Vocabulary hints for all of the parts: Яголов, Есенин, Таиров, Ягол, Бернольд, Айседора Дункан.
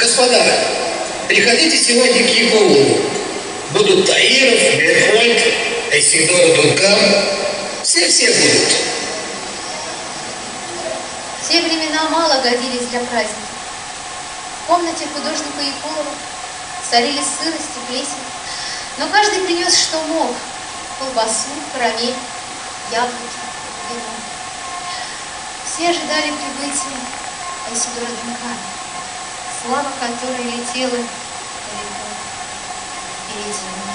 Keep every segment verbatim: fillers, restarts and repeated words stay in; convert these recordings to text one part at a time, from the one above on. Господа, приходите сегодня к Яголу. Будут Таиров, Бернольд, Айседора Дункан. Все-все будут. Те времена мало годились для праздника. В комнате художника Яголова царили сырость и плесень. Но каждый принес, что мог. Колбасу, карамель, яблоки, вино. Все ожидали прибытия Айседора Дункана, слава которой летела далеко впереди меня.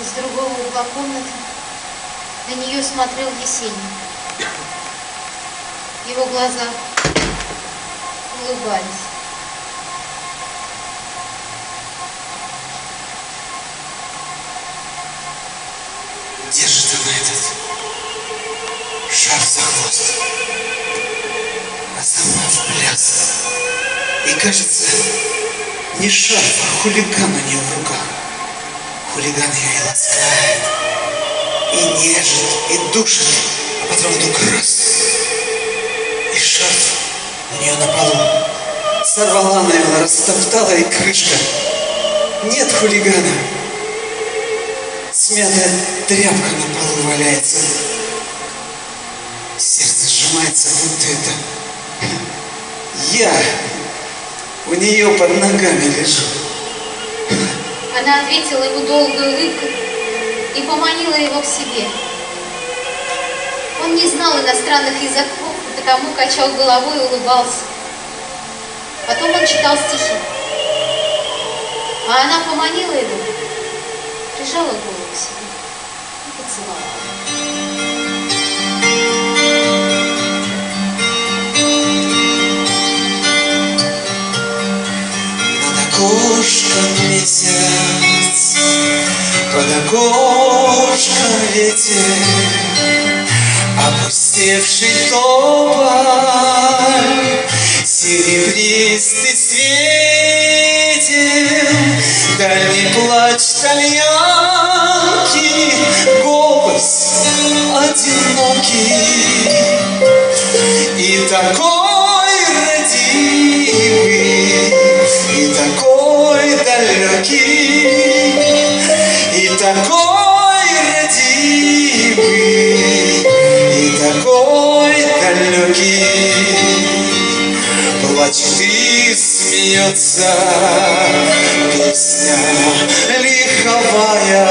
Из другого угла комнаты на нее смотрел Есенин. Его глаза улыбались. Где же ты на этот шар за хвост? А сама в пляс. И кажется, не шар, а хулиган у нее в руках. Хулиган ее и ласкает, и нежит, и душит, а потом вдруг раз. И шарф у нее на полу. Сорвала, наверное, растоптала, и крышка. Нет хулигана. Смятая тряпка на полу валяется. Сердце сжимается, будто это я у нее под ногами лежу. Она ответила ему долгой улыбкой и поманила его к себе. Он не знал иностранных языков, потому качал головой и улыбался. Потом он читал стихи. А она поманила его, прижала голову к себе и поцеловала. окошком лететь, под окошком лететь, опустевший тополь, серебристый светил, дальний плач тальянки, голос одинокий и такой родимый, и такой далекий, и такой родимый, и такой далекий. Плачет и смеется песня лиховая.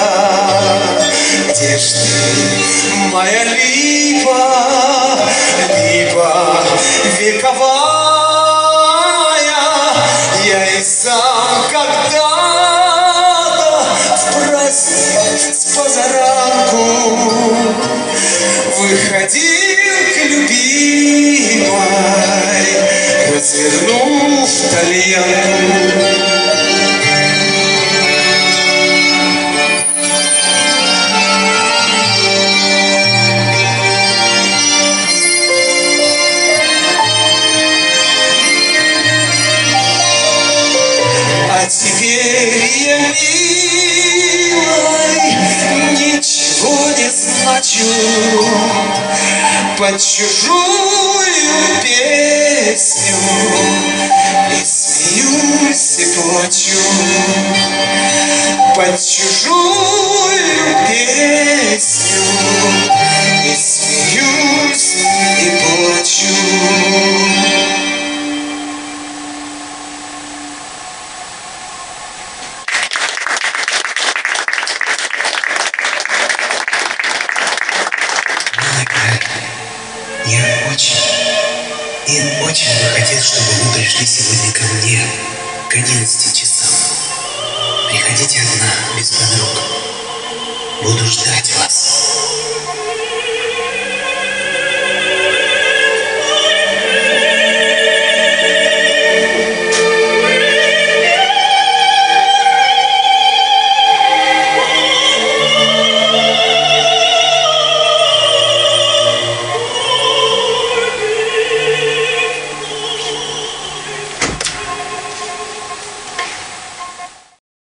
Где ж ты, моя липа, липа вековая? Я и сам когда-то в праздник с позаранку выходил к любимой, развернув тальянку. А теперь я, милой, ничего не значу под чужую песню, и смеюсь и плачу под чужую песню, и смеюсь и плачу. Сегодня ко мне к одиннадцати часам. Приходите одна, без подруг. Буду ждать вас.